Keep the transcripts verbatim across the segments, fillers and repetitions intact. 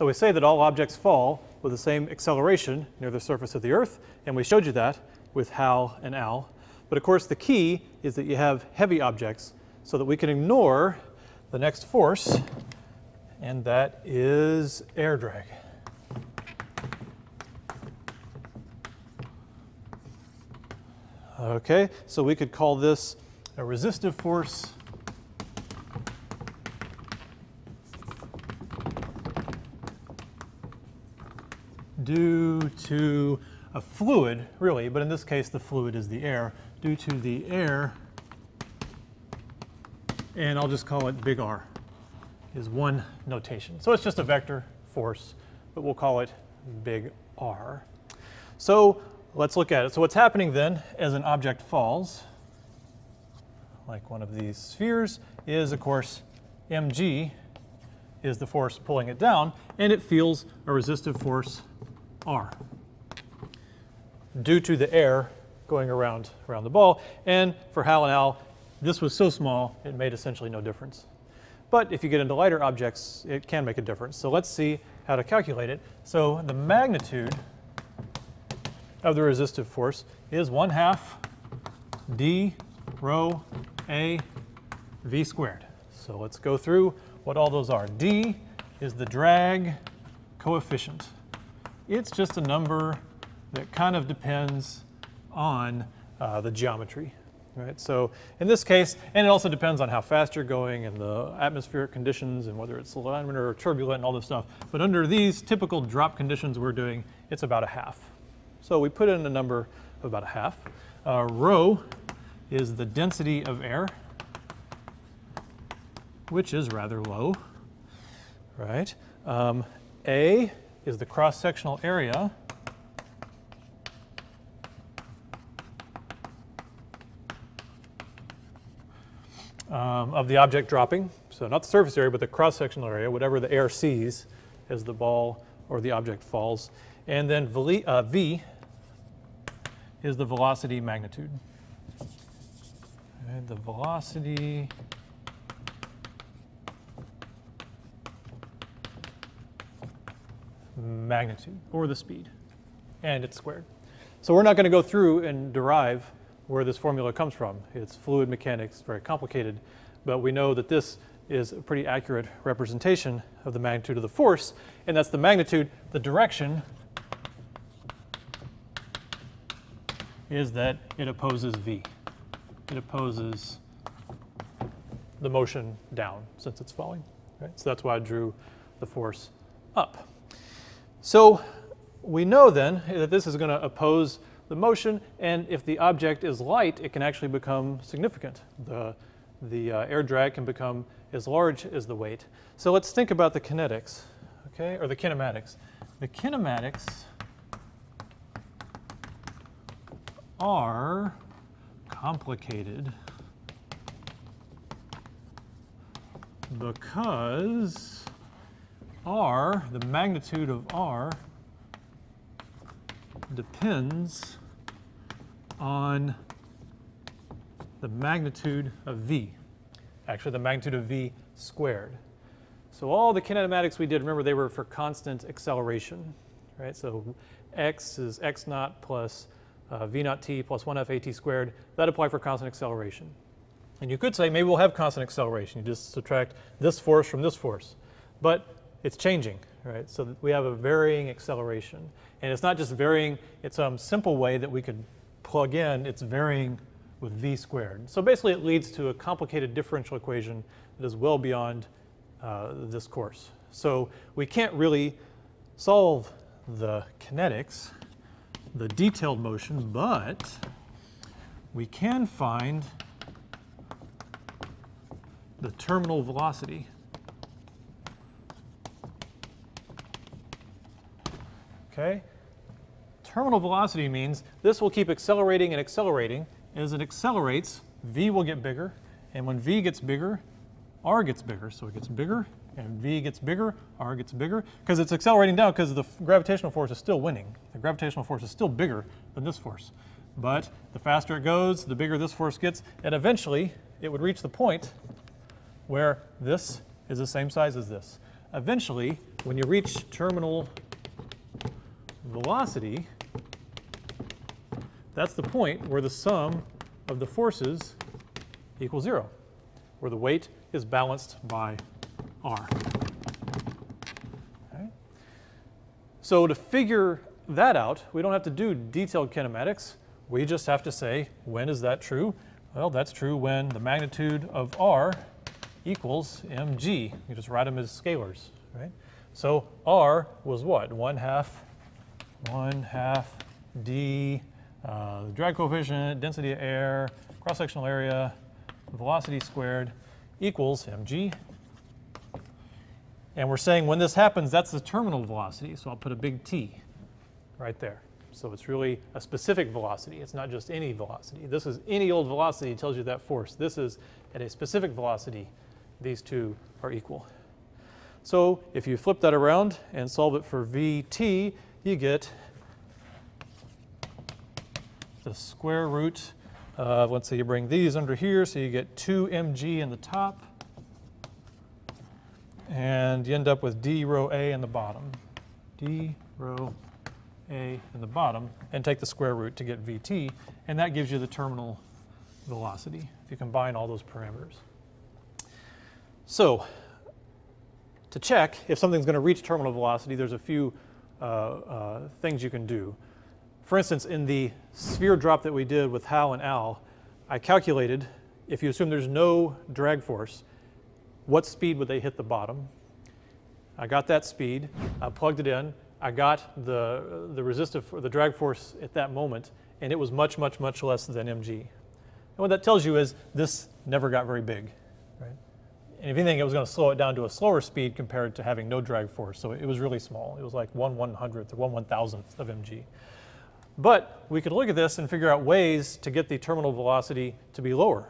So we say that all objects fall with the same acceleration near the surface of the Earth, and we showed you that with H A L and A L. But of course the key is that you have heavy objects so that we can ignore the next force, and that is air drag. Okay, so we could call this a resistive force. Due to a fluid, really, but in this case the fluid is the air, due to the air, and I'll just call it big R, is one notation. So it's just a vector force, but we'll call it big R. So let's look at it. So what's happening then as an object falls, like one of these spheres, is of course mg is the force pulling it down, and it feels a resistive force R due to the air going around around the ball. And for H A L and A L, this was so small it made essentially no difference. But if you get into lighter objects, it can make a difference. So let's see how to calculate it. So the magnitude of the resistive force is one half d rho a v squared. So let's go through what all those are. D is the drag coefficient. It's just a number that kind of depends on uh, the geometry, right? So in this case, and it also depends on how fast you're going and the atmospheric conditions and whether it's alignment or turbulent and all this stuff. But under these typical drop conditions we're doing, it's about a half. So we put in a number of about a half. Uh, rho is the density of air, which is rather low, right? Um, A is the cross-sectional area, um, of the object dropping. So not the surface area, but the cross-sectional area, whatever the air sees as the ball or the object falls. And then V, uh, v is the velocity magnitude. And the velocity magnitude, or the speed, and it's squared. So we're not going to go through and derive where this formula comes from. It's fluid mechanics, very complicated, but we know that this is a pretty accurate representation of the magnitude of the force, and that's the magnitude. The direction is that it opposes V. It opposes the motion down since it's falling, right? So that's why I drew the force up. So we know then that this is going to oppose the motion, and if the object is light, it can actually become significant. The, the uh, air drag can become as large as the weight. So let's think about the kinetics, okay, or the kinematics. The kinematics are complicated because R, the magnitude of R, depends on the magnitude of V. Actually, the magnitude of V squared. So all the kinematics we did, remember, they were for constant acceleration, right? So x is x naught plus uh, v naught t plus one half at squared. That applied for constant acceleration. And you could say maybe we'll have constant acceleration. You just subtract this force from this force. But it's changing, right? So we have a varying acceleration. And it's not just varying, it's some simple way that we could plug in, it's varying with v squared. So basically it leads to a complicated differential equation that is well beyond uh, this course. So we can't really solve the kinetics, the detailed motion, but we can find the terminal velocity. Okay. Terminal velocity means this will keep accelerating and accelerating. As it accelerates, V will get bigger, and when V gets bigger, R gets bigger. So it gets bigger, and V gets bigger, R gets bigger, because it's accelerating down because the gravitational force is still winning. The gravitational force is still bigger than this force. But the faster it goes, the bigger this force gets, and eventually it would reach the point where this is the same size as this. Eventually, when you reach terminal velocity, that's the point where the sum of the forces equals zero, where the weight is balanced by R. Okay. So to figure that out, we don't have to do detailed kinematics. We just have to say, when is that true? Well, that's true when the magnitude of R equals mg. You just write them as scalars, right? So R was what? One half, one half d, uh, drag coefficient, density of air, cross-sectional area, velocity squared equals mg. And we're saying when this happens, that's the terminal velocity. So I'll put a big T right there. So it's really a specific velocity. It's not just any velocity. This is any old velocity tells you that force. This is at a specific velocity. These two are equal. So if you flip that around and solve it for Vt, you get the square root of, let's say you bring these under here, so you get two m g in the top. And you end up with d rho a in the bottom. d rho a in the bottom, and take the square root to get Vt, and that gives you the terminal velocity if you combine all those parameters. So to check if something's going to reach terminal velocity, there's a few uh, uh, things you can do. For instance, in the sphere drop that we did with H A L and A L, I calculated, if you assume there's no drag force, what speed would they hit the bottom? I got that speed, I plugged it in, I got the, the resistive, the drag force at that moment, and it was much, much, much less than mg. And what that tells you is this never got very big, right? And if anything, it was going to slow it down to a slower speed compared to having no drag force, so it was really small. It was like one one hundredth or one one thousandth of mg. But we could look at this and figure out ways to get the terminal velocity to be lower,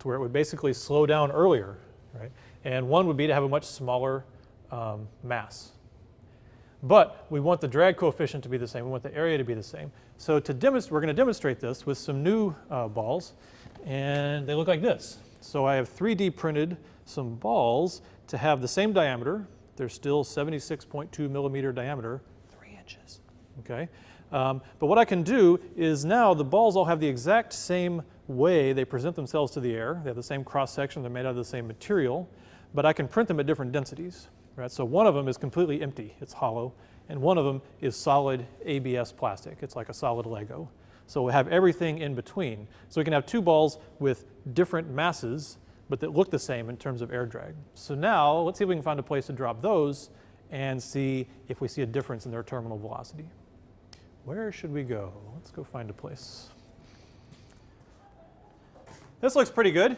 to where it would basically slow down earlier, right? And one would be to have a much smaller um, mass. But we want the drag coefficient to be the same. We want the area to be the same. So to demonstrate, we're going to demonstrate this with some new uh, balls, and they look like this. So I have three D printed some balls to have the same diameter. They're still seventy-six point two millimeter diameter, three inches. Okay. Um, but what I can do is now the balls all have the exact same way they present themselves to the air. They have the same cross section. They're made out of the same material, but I can print them at different densities. Right, so one of them is completely empty, it's hollow, and one of them is solid A B S plastic. It's like a solid Lego. So we have everything in between. So we can have two balls with different masses, but that look the same in terms of air drag. So now let's see if we can find a place to drop those and see if we see a difference in their terminal velocity. Where should we go? Let's go find a place. This looks pretty good.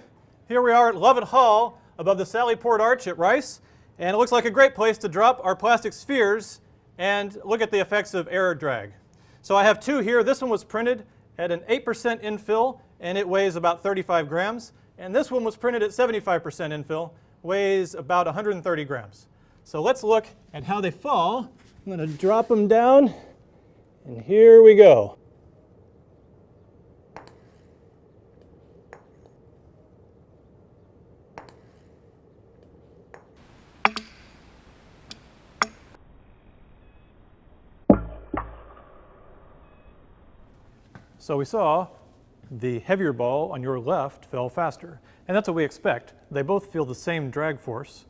Here we are at Lovett Hall above the Sally Port Arch at Rice. And it looks like a great place to drop our plastic spheres and look at the effects of air drag. So I have two here. This one was printed at an eight percent infill, and it weighs about thirty-five grams. And this one was printed at seventy-five percent infill, weighs about one hundred thirty grams. So let's look at how they fall. I'm going to drop them down, and here we go. So we saw the heavier ball on your left fell faster. And that's what we expect. They both feel the same drag force,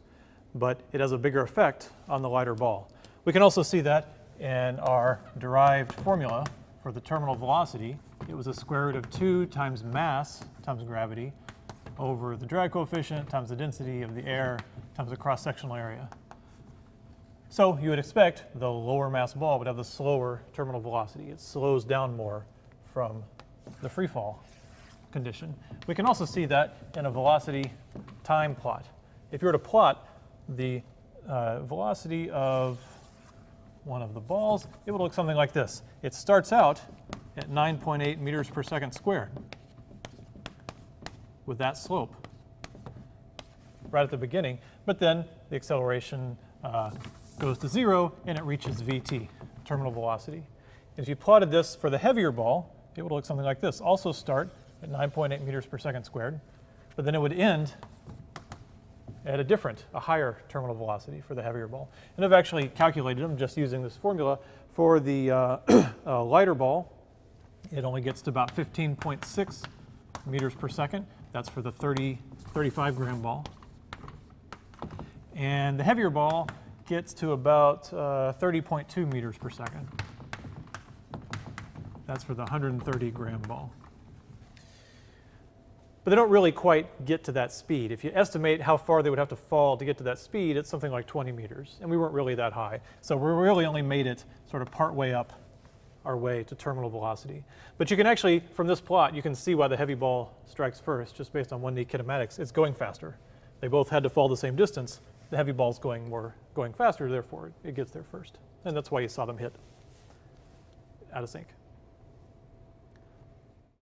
but it has a bigger effect on the lighter ball. We can also see that in our derived formula for the terminal velocity. It was the square root of two times mass times gravity over the drag coefficient times the density of the air times the cross-sectional area. So you would expect the lower mass ball would have the slower terminal velocity. It slows down more from the free fall condition. We can also see that in a velocity time plot. If you were to plot the uh, velocity of one of the balls, it would look something like this. It starts out at nine point eight meters per second squared with that slope right at the beginning, but then the acceleration uh, goes to zero and it reaches Vt, terminal velocity. If you plotted this for the heavier ball, it would look something like this. Also start at nine point eight meters per second squared, but then it would end at a different, a higher terminal velocity for the heavier ball. And I've actually calculated them just using this formula. For the uh, uh, lighter ball, it only gets to about fifteen point six meters per second. That's for the thirty, thirty-five gram ball. And the heavier ball gets to about uh, thirty point two meters per second. That's for the one hundred thirty gram ball. But they don't really quite get to that speed. If you estimate how far they would have to fall to get to that speed, it's something like twenty meters, and we weren't really that high. So we really only made it sort of partway up our way to terminal velocity. But you can actually, from this plot, you can see why the heavy ball strikes first, just based on one D kinematics. It's going faster. They both had to fall the same distance. The heavy ball's going more, going faster, therefore it gets there first. And that's why you saw them hit out of sync.